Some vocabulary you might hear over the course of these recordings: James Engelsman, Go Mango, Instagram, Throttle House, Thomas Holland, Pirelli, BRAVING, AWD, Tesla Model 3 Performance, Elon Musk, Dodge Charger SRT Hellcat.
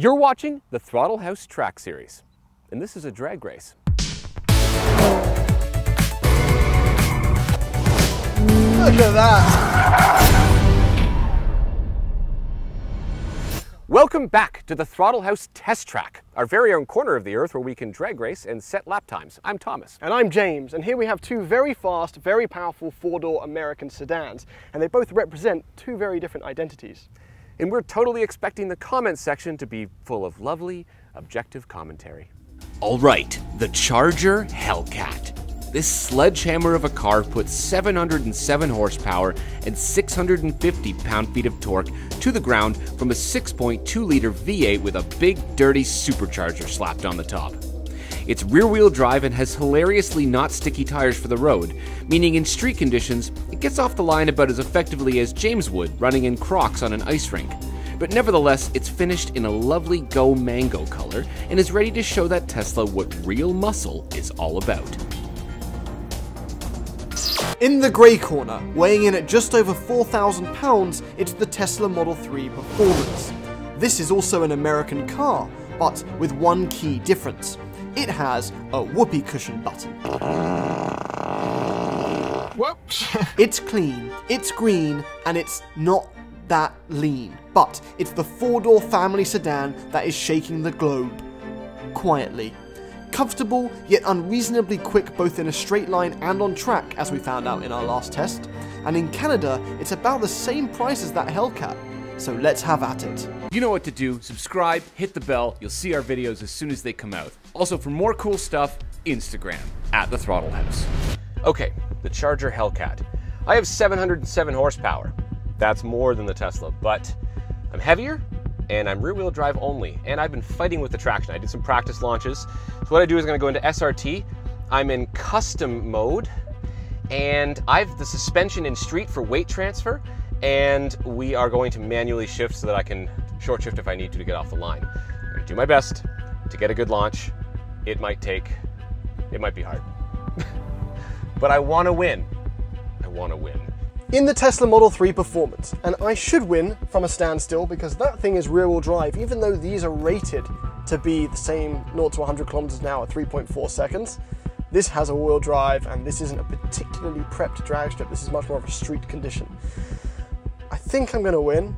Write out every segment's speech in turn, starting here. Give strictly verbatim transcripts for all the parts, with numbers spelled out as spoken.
You're watching the Throttle House Track Series, and this is a drag race. Look at that! Welcome back to the Throttle House Test Track, our very own corner of the earth where we can drag race and set lap times. I'm Thomas. And I'm James, and here we have two very fast, very powerful four-door American sedans, and they both represent two very different identities. And we're totally expecting the comments section to be full of lovely, objective commentary. All right, the Charger Hellcat. This sledgehammer of a car puts seven hundred seven horsepower and six hundred fifty pound-feet of torque to the ground from a six point two liter V eight with a big, dirty supercharger slapped on the top. It's rear-wheel drive and has hilariously not sticky tires for the road, meaning in street conditions, it gets off the line about as effectively as James would running in Crocs on an ice rink. But nevertheless, it's finished in a lovely Go Mango color and is ready to show that Tesla what real muscle is all about. In the grey corner, weighing in at just over four thousand pounds, it's the Tesla Model three Performance. This is also an American car, but with one key difference. It has a whoopee cushion button. Whoops. It's clean, it's green, and it's not that lean. But it's the four-door family sedan that is shaking the globe quietly. Comfortable, yet unreasonably quick both in a straight line and on track, as we found out in our last test. And in Canada, it's about the same price as that Hellcat. So let's have at it. You know what to do. Subscribe, hit the bell. You'll see our videos as soon as they come out. Also, for more cool stuff, Instagram, at the Throttle House. Okay, the Charger Hellcat. I have seven hundred seven horsepower. That's more than the Tesla, but I'm heavier and I'm rear-wheel drive only. And I've been fighting with the traction. I did some practice launches. So what I do is I'm gonna go into S R T. I'm in custom mode and I've the suspension in street for weight transfer. And we are going to manually shift so that I can short shift if I need to to get off the line. I'm going to do my best to get a good launch. It might take, it might be hard, but I want to win. I want to win. In the Tesla Model three Performance, and I should win from a standstill because that thing is rear-wheel drive, even though these are rated to be the same zero to one hundred kilometers an hour at three point four seconds. This has all-wheel drive, and this isn't a particularly prepped drag strip. This is much more of a street condition. I think I'm going to win.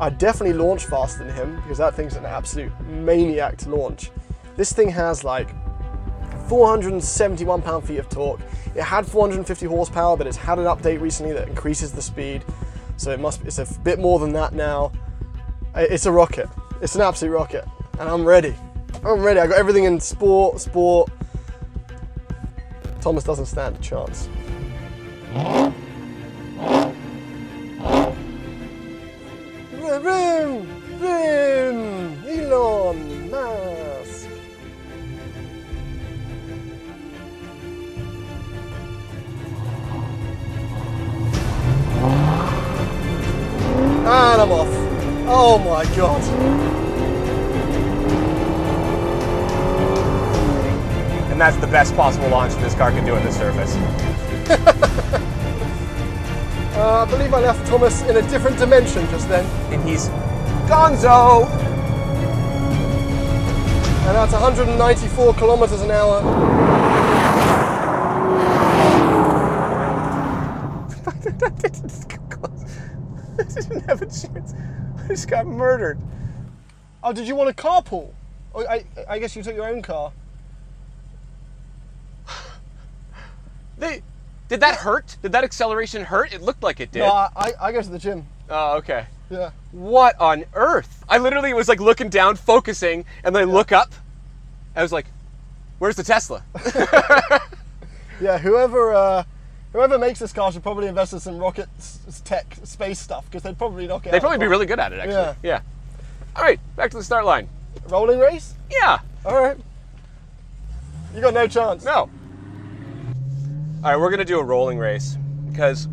I definitely launch faster than him because that thing's an absolute maniac to launch. This thing has like four hundred seventy-one pound-feet of torque. It had four hundred fifty horsepower, but it's had an update recently that increases the speed. So it must, it's a bit more than that now. It's a rocket. It's an absolute rocket. And I'm ready. I'm ready. I got everything in sport, sport. Thomas doesn't stand a chance. Vroom, vroom, Elon Musk. And I'm off. Oh my God. And that's the best possible launch this car can do on this surface. Uh, I believe I left Thomas in a different dimension just then. And he's gonzo! And that's one hundred ninety-four kilometers an hour. I didn't have a chance. I just got murdered. Oh, did you want a carpool? Oh, I, I guess you took your own car. They... Did that hurt? Did that acceleration hurt? It looked like it did. No, I, I go to the gym. Oh, okay. Yeah. What on earth? I literally was like looking down, focusing, and then I yeah. look up. I was like, where's the Tesla? Yeah, whoever uh, whoever makes this car should probably invest in some rocket tech space stuff, because they'd probably knock it they'd out. They'd probably be really good at it, actually. Yeah. yeah. All right, back to the start line. Rolling race? Yeah. All right. You got no chance. No. All right, we're going to do a rolling race because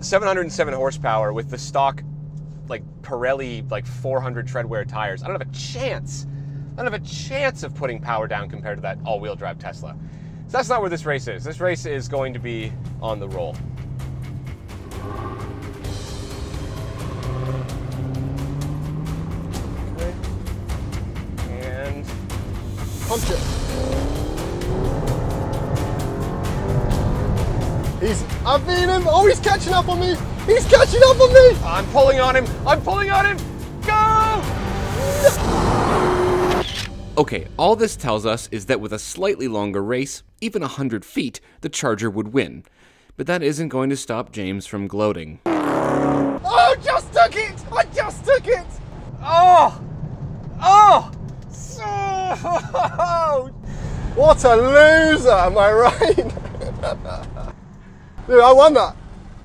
seven hundred seven horsepower with the stock like Pirelli like four hundred treadwear tires, I don't have a chance. I don't have a chance of putting power down compared to that all-wheel drive Tesla. So that's not where this race is. This race is going to be on the roll. Okay. punch it. He's, I've been him. Oh, he's catching up on me. He's catching up on me. I'm pulling on him. I'm pulling on him. Go! Okay, all this tells us is that with a slightly longer race, even one hundred feet, the Charger would win. But that isn't going to stop James from gloating. Oh, just took it! I just took it! Oh! Oh! So... What a loser, am I right? Dude, I won that.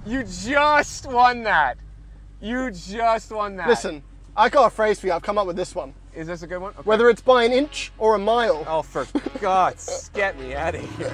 You just won that. You just won that. Listen, I got a phrase for you. I've come up with this one. Is this a good one? Okay. Whether it's by an inch or a mile. Oh, for God's sake, get me out of here.